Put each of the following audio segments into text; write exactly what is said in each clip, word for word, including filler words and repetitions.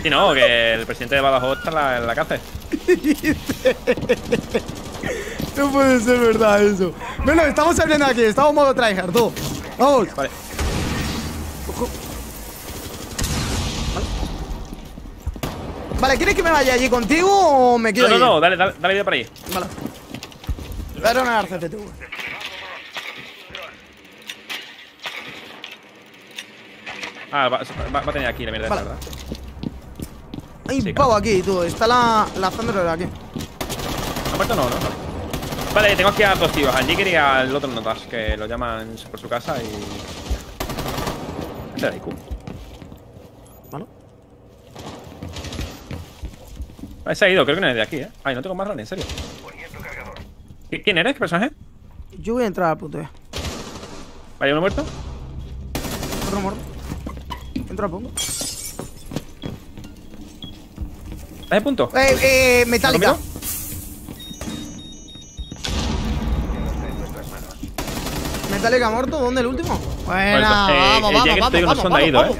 Sí, no, que el presidente de Badajoz está en la, en la cárcel. No puede ser verdad eso. Bueno, estamos saliendo aquí, estamos modo tryhard, tú. Vamos. Vale. Ojo. Vale, ¿quieres que me vaya allí contigo o me quedo? No, no, no, dale, dale, dale vida para ahí. Vale. Dale una arcete tú. Ah, va, va, va a tener aquí la mierda, vale. Esta, ¿verdad? Hay un sí, pavo claro. Aquí, tú. Está la, la zona aquí. ¿Ha muerto? No, no. Vale. Vale, tengo aquí a dos tíos. Al Jiggeri y al otro Notas, que lo llaman por su casa y... Este era I Q. Bueno. Vale, se ha ido. Creo que no es de aquí, ¿eh? Ay, no tengo más rana, en serio. ¿Quién eres? ¿Qué personaje? Yo voy a entrar a la puntilla. Vale, ¿uno muerto? Otro muerto. Entro a punto. ¿Estás en punto? Eh, eh, metálica. Metálica muerto, ¿dónde el último? Buena, eh, vamos, vamos, vamos, vamos,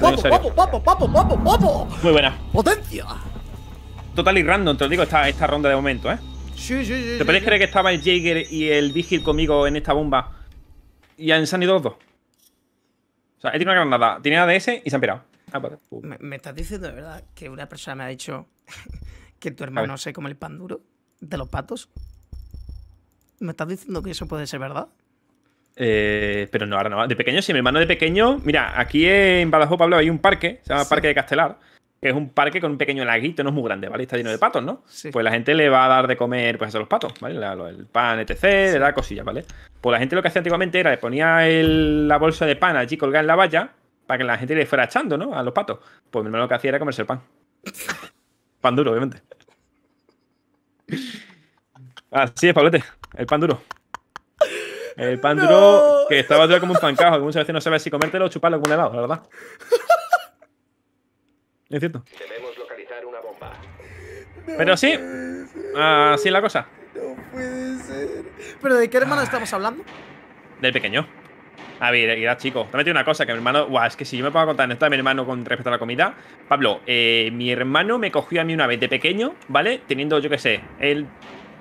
vamos, vamos, vamos, vamos, vamos. Muy buena. Potencia. Total y random, te lo digo, esta, esta ronda de momento, ¿eh? Sí, sí, sí. ¿Te podéis creer que estaba el Jaeger y el Vigil conmigo en esta bomba y han salido los dos? O sea, él tiene una granada, tiene A D S y se han pirado. Ah, vale. ¿Me, me estás diciendo de verdad que una persona me ha dicho que tu hermano se come el pan duro de los patos? ¿Me estás diciendo que eso puede ser verdad? Eh, pero no, ahora no. De pequeño, sí, mi hermano de pequeño... Mira, aquí en Badajoz, Pablo, hay un parque, se llama sí. Parque de Castelar, que es un parque con un pequeño laguito, no es muy grande, ¿vale? Está lleno de patos, ¿no? Sí. Pues la gente le va a dar de comer pues a los patos, ¿vale? El pan, etcétera, sí. Le da cosillas, ¿vale? Pues la gente lo que hacía antiguamente era le ponía el, la bolsa de pan allí colgada en la valla para que la gente le fuera echando, ¿no? A los patos. Pues mi hermano lo que hacía era comerse el pan. Pan duro, obviamente. Así es, Pablete. El pan duro. El pan no. duro que estaba duro como un pancajo, que muchas veces no sabes si comértelo o chuparlo como un helado, la verdad. Es cierto. Debemos localizar una bomba. No. Pero sí, así es la cosa. No puede ser. ¿Pero de qué hermano ah. estamos hablando? Del pequeño. A ver, era chico. También tiene una cosa que mi hermano... Guau, es que si yo me puedo contar en esta de mi hermano con respecto a la comida... Pablo, eh, mi hermano me cogió a mí una vez de pequeño, ¿vale? Teniendo, yo qué sé, él...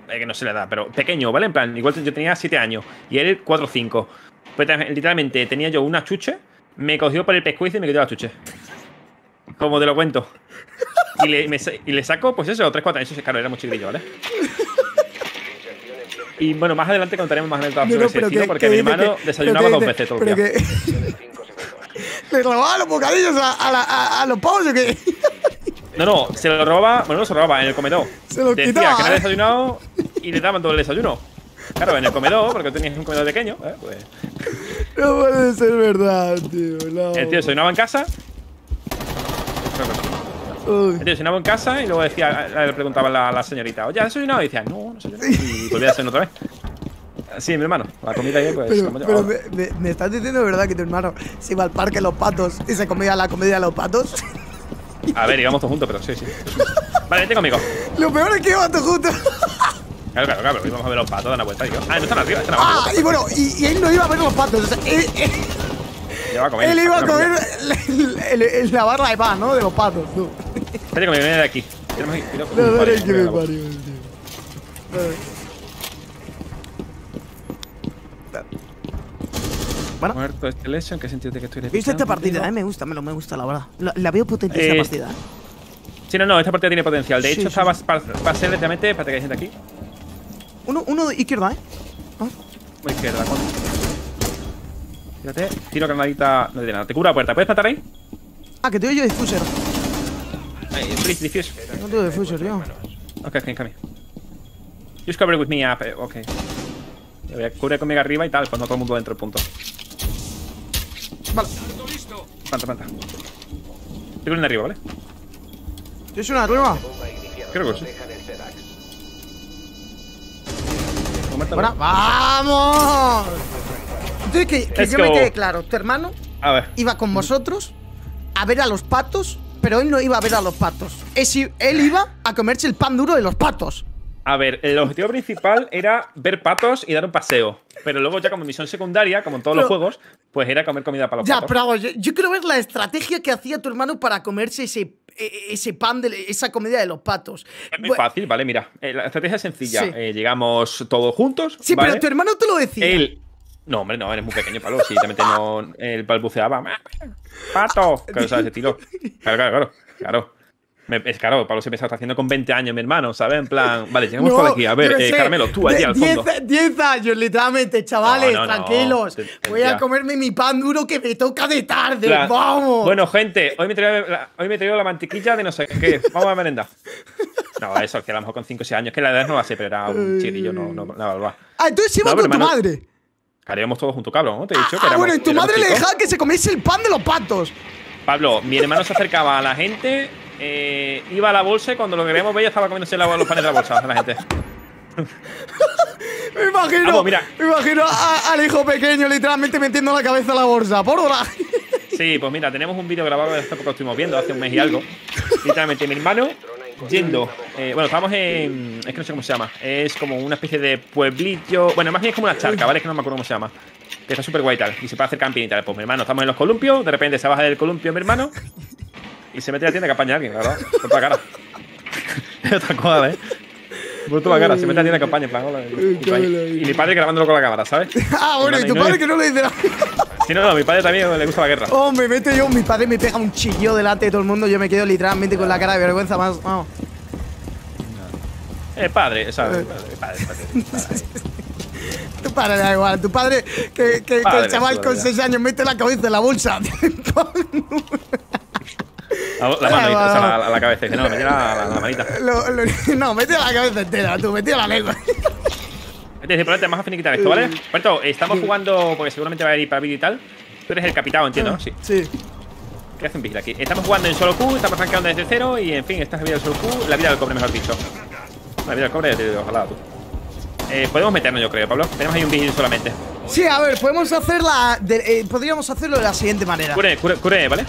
Eh, que no sé la edad, pero pequeño, ¿vale? En plan, igual yo tenía siete años y él cuatro o cinco. Pues literalmente tenía yo una chuche, me cogió por el pescuezo y me quitó la chuche. Como te lo cuento. Y le, me, y le saco, pues eso, tres cuatro. Eso es claro, era muy chiquillo, ¿vale? Y bueno, más adelante contaremos más anécdotas sobre ese estilo, porque mi hermano desayunaba dos veces todo el día. ¿Le robaba los bocadillos a, a, a, a los pavos o qué? No, no, se lo roba, bueno, no se lo roba, en el comedor. Se lo quitaba. Decía que no había desayunado y le daban todo el desayuno. Claro, en el comedor, porque tenías un comedor pequeño, ¿eh? Pues... No puede ser verdad, tío. No. El tío desayunaba en casa. Entonces, cenaba en casa y luego decía, le preguntaba a la, la señorita, oye, ¿has desayunado? Y decía, no, no sé. Y volvía a hacerlo otra vez. Sí, mi hermano, la comida y pues. Pero, pero me, me, me estás diciendo de verdad que tu hermano se iba al parque de los patos y se comía la comida de los patos. A ver, íbamos todos juntos, pero sí, sí. Vale, vente conmigo. Lo peor es que íbamos todos juntos. Claro, claro, claro, íbamos a ver los patos, dan la vuelta. Y yo, ah, no están arriba, están abajo. Ah, y bueno, y, y él no iba a ver los patos. O sea, él, él... Iba a comer, él iba a comer la, la, la, la barra de pan, ¿no? De los patos, tú. Espérate que me viene de aquí. Tenemos que ir a no, no, es que me parió, tío. Bueno. Muerto este Lesion, ¿qué sentido tiene que estoy? He visto esta partida, eh, me gusta, me, lo, me gusta, la verdad. La, la veo potente eh, esta partida. Sí, no, no, esta partida tiene potencial. De sí, hecho, sí, estaba sí. Para, para ser lentamente, espérate que hay gente aquí. Uno, uno de izquierda, ¿eh? ¿Ah? Muy izquierda, ¿cuándo? Fíjate, tiro granadita. No tiene nada. Te cura la puerta. ¿Puedes matar ahí? Ah, que te doy yo diffuser. Hey, please, diffuse. No tengo diffuser, yo. Ok, ok, come. Just cover with me up. Ok. Yo voy a cubrir conmigo arriba y tal, pues no todo el mundo dentro del punto. Vale. Planta, planta. Estoy cubriendo arriba, ¿vale? ¿Tienes una arriba? Creo que sí. Bueno, ¡vamos! Entonces, que, que yo me quede claro, tu hermano a ver. Iba con vosotros a ver a los patos, pero él no iba a ver a los patos. Él iba a comerse el pan duro de los patos. A ver, el objetivo principal era ver patos y dar un paseo. Pero luego ya como misión secundaria, como en todos pero, los juegos, pues era comer comida para los ya, patos. Ya, pero yo, yo quiero ver la estrategia que hacía tu hermano para comerse ese, ese pan, de, esa comida de los patos. Es muy bueno, fácil, ¿vale? Mira, eh, la estrategia es sencilla. Sí. Eh, llegamos todos juntos. Sí, ¿vale? Pero tu hermano te lo decía. Él... No, hombre, no, eres muy pequeño, Pablo. Sí, también no, él balbuceaba. ¡Pato! Claro, ¿sabes? Ese estilo. Claro, claro, claro. Claro. Me, es claro, Pablo se me está haciendo con veinte años, mi hermano, ¿sabes? En plan, vale, llegamos no, por aquí. A ver, eh, sé, Carmelo, tú allí al fondo. diez años, literalmente, chavales, no, no, tranquilos. No, no. Voy a comerme mi pan duro que me toca de tarde, la, vamos. Bueno, gente, hoy me traigo la, hoy me traigo la mantequilla de no sé qué. Vamos a merendar. No, eso, que a lo mejor con cinco o seis años, que la edad no va a ser, pero era un chiquillo, no, no, nada, va. Ah, entonces iba no, con hermano, tu madre. Haríamos todos juntos, cabrón, ¿no? Te he dicho ah, que éramos, bueno, y tu madre chicos. Le dejaba que se comiese el pan de los patos. Pablo, mi hermano se acercaba a la gente, eh, iba a la bolsa y cuando lo queríamos ver ya estaba comiéndose los panes de la bolsa de la gente. Me imagino, Vamos, mira. Me imagino a, al hijo pequeño literalmente metiendo la cabeza a la bolsa. Por hora. Sí, pues mira, tenemos un vídeo grabado de esto que lo estuvimos viendo hace un mes y algo. Literalmente mi hermano yendo, eh, bueno, estamos en, es que no sé cómo se llama, es como una especie de pueblillo, bueno, más bien es como una charca, ¿vale? Es que no me acuerdo cómo se llama, que está súper guay y tal, y se puede hacer camping y tal. Pues mi hermano, estamos en los columpios, de repente se baja del columpio mi hermano y se mete a la tienda que apaña a alguien, la verdad, por toda la cara. Es otra cosa, ¿eh? Por toda la cara, se mete a la tienda que apaña, en plan, hola, y, y mi padre grabándolo con la cámara, ¿sabes? Ah, bueno, y tu padre que no le dice nada. Sí, no, no, mi padre también le gusta la guerra. Hombre, vete yo, mi padre me pega un chillo delante de todo el mundo. Yo me quedo literalmente con la cara de vergüenza más. Vamos. El padre, o sea, el padre, el padre, el padre, el padre. Tu padre da igual, tu padre, que, que, padre, que el chaval con seis años mete la cabeza en la bolsa. La manita, ah, o sea, la, la, la cabeza. Dice, no, metí la, la, la manita. Lo, lo, no, metí la cabeza entera, tú, metí la lengua. Desde ponerte más a finiquitar esto, ¿vale? Roberto, estamos jugando, porque seguramente va a ir para vídeo y tal. Tú eres el capitán, entiendo, ¿no? Sí. Sí. ¿Qué hace un vigil aquí? Estamos jugando en solo Q, estamos arrancando desde cero y, en fin, esta es la vida del solo Q, la vida del cobre, mejor dicho. La vida del cobre, ojalá tú. Eh, podemos meternos, yo creo, Pablo. Tenemos ahí un vigil solamente. Sí, a ver, podemos hacerla. Eh, podríamos hacerlo de la siguiente manera. Cure, cure, cure, ¿vale?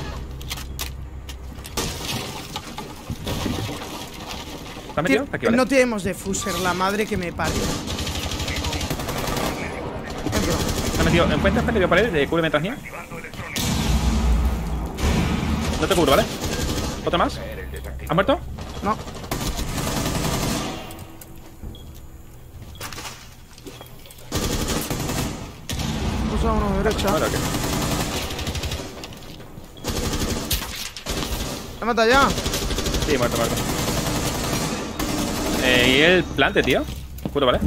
¿Estás metido? Aquí, ¿vale? No tenemos de fuser, la madre que me parió. ¿Te has metido en cuenta? ¿Te pared de cubre mientras niega? No te cubro, ¿vale? ¿Otra más? ¿Has muerto? No. Usa uno de derecha. Ahora, okay. ¿Te mata ya? Sí, muerto, muerto. Eh, y el plante, tío. Curo, ¿vale?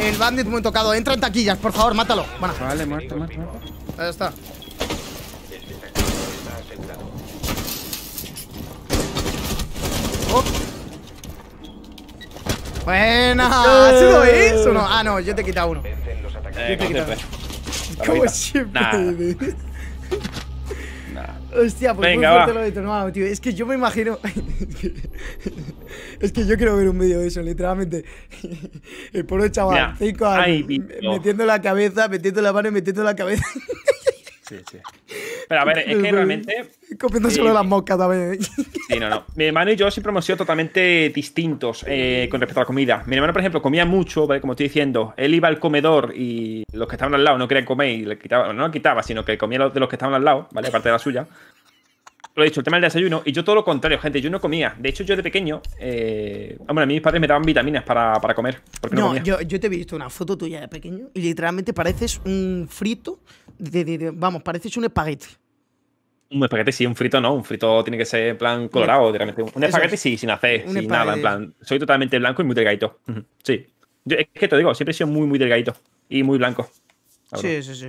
El bandit muy tocado, entra en taquillas, por favor, mátalo. Bueno. Vale, muerto, muerto, muerto. Ahí está. Oh. Buena. ¿Ha sido eso o no? Ah, no, yo te he quitado uno. Eh, yo te he quitado. Como siempre. Nah. Hostia, pues venga, muy fuerte va. Lo de Tornado, tío. Es que yo me imagino. Es que yo quiero ver un vídeo de eso, literalmente. El pobre chaval, cinco años, metiendo la cabeza, metiendo la mano y metiendo la cabeza. Sí, sí. Pero a ver, es que realmente. Comiendo solo eh, las moscas también. Sí, no, no. Mi hermano y yo siempre hemos sido totalmente distintos eh, con respecto a la comida. Mi hermano, por ejemplo, comía mucho, ¿vale? Como estoy diciendo. Él iba al comedor y los que estaban al lado no querían comer y le quitaba. No le quitaba, sino que comía de los que estaban al lado, ¿vale? Aparte de la suya. Lo he dicho, el tema del desayuno. Y yo todo lo contrario, gente. Yo no comía. De hecho, yo de pequeño. Eh, bueno, a mí mis padres me daban vitaminas para, para comer. Porque no, no comía. Yo, yo te he visto una foto tuya de pequeño y literalmente pareces un frito. De, de, de, vamos, pareces un espagueti. Un espagueti sí, un frito no. Un frito tiene que ser en plan colorado. Realmente. Un espagueti sí, sin hacer, sin espagueti. Nada. En plan, soy totalmente blanco y muy delgadito. Sí. Yo, es que te digo, siempre he sido muy, muy delgadito. Y muy blanco. Sí, sí, sí.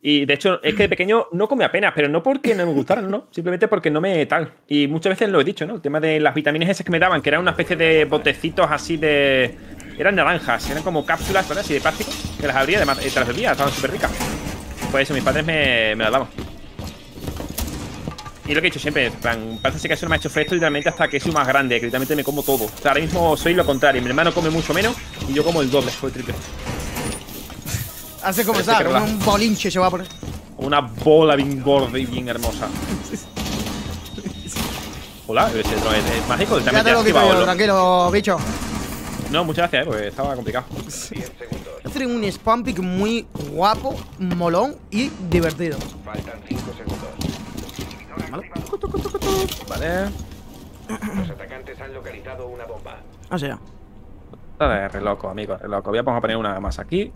Y de hecho, es que de pequeño no comía apenas, pero no porque no me gustaran, ¿no? Simplemente porque no me tal. Y muchas veces lo he dicho, ¿no? El tema de las vitaminas esas que me daban, que eran una especie de botecitos así de. Eran naranjas, eran como cápsulas, ¿vale? Así de plástico, que las abría, además, te las bebía, estaban súper ricas. Pues eso, mis padres me, me las daban. Y lo que he dicho siempre, en plan, parece que eso no me ha hecho fresco literalmente hasta que soy más grande, que literalmente me como todo. O sea, ahora mismo soy lo contrario, mi hermano come mucho menos y yo como el doble o el triple. Hace como está, con un bolinche se va a poner. Una bola bien gorda y bien hermosa. Hola, ese dron es, es mágico. Ya te lo quito yo, tranquilo, bicho. No, muchas gracias, eh, porque estaba complicado. Sí. Hacer un spam pick muy guapo, molón y divertido. Faltan cinco segundos. Vale. Vale. Los atacantes han localizado una bomba. O sea. Dale, re loco, amigo, re loco. Voy a poner una más aquí.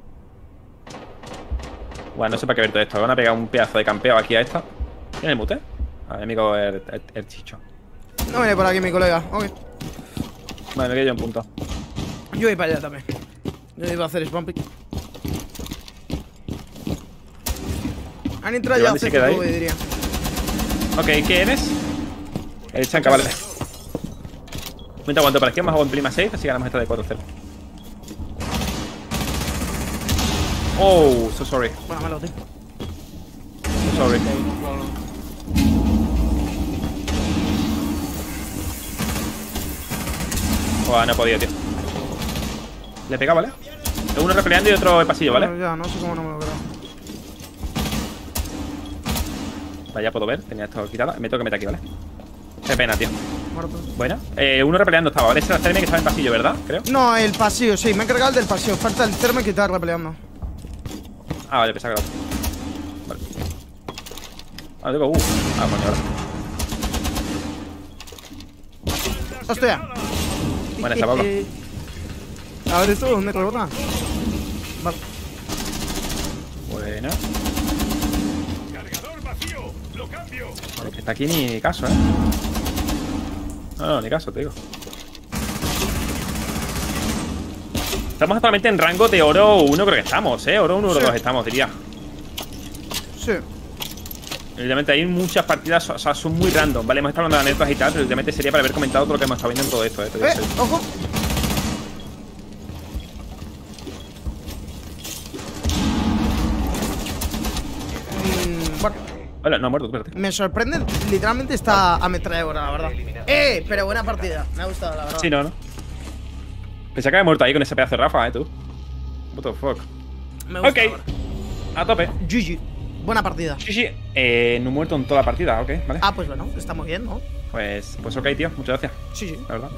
Bueno, no sé para qué ver todo esto. Van a pegar un pedazo de campeo aquí a esta. ¿Tiene el mute? A ver, amigo, el, el, el chicho. No viene por aquí, mi colega. Ok. Vale, me quedo yo en punto. Yo voy para allá también. Yo iba a hacer spam pick. Han entrado ya, se queda ahí, diría. Ok, ¿qué eres? El chanca, vale. Me aguanto para aquí, más hago en prima seis, así ganamos esta de cuatro cero. Oh, so sorry. Bueno, malo, tío. So sorry. Buah, no he podido, tío. Le he pegado, ¿vale? Uno repeleando y otro de pasillo, ¿vale? Ya, no sé cómo no me lo creo. Vale, ya puedo ver, tenía esto quitado. Me tengo que meter aquí, ¿vale? Qué pena, tío. Muerto. Bueno, eh, uno repeleando estaba, ¿vale? Ese es el Cerme que estaba en pasillo, ¿verdad? Creo. No, el pasillo, sí. Me he cargado el del pasillo. Falta el Cerme que está repeleando. Ah, vale, pensaba que era otro. Vale. Ah, digo, uh. Ah, coño, ahora. ¡Hostia! Bueno, está poco. A ver, ¿esto dónde rebota? Vale. Bueno. Vale, que está aquí ni caso, eh. No, no, ni caso, te digo. Estamos actualmente en rango de oro uno, creo que estamos, eh. Oro uno, sí. oro dos estamos, diría. Sí. Evidentemente hay muchas partidas, o sea, son muy random, ¿vale? Hemos estado hablando de anécdotas y tal, pero evidentemente sería para haber comentado todo lo que hemos estado viendo en todo esto, eh. eh ¡Ojo! Hola, no ha muerto, espérate. Me sorprende, literalmente está ametralladora, la verdad. ¡Eh! Pero buena partida, me ha gustado, la verdad. Sí, no, no. Pensé que había muerto ahí con ese pedazo de Rafa, eh, tú. What the fuck. Me gusta. Ok, a tope. G G, buena partida. G G, eh, no he muerto en toda la partida, ok, vale. Ah, pues bueno, estamos bien, ¿no? Pues, pues ok, tío, muchas gracias. Sí, sí. La verdad.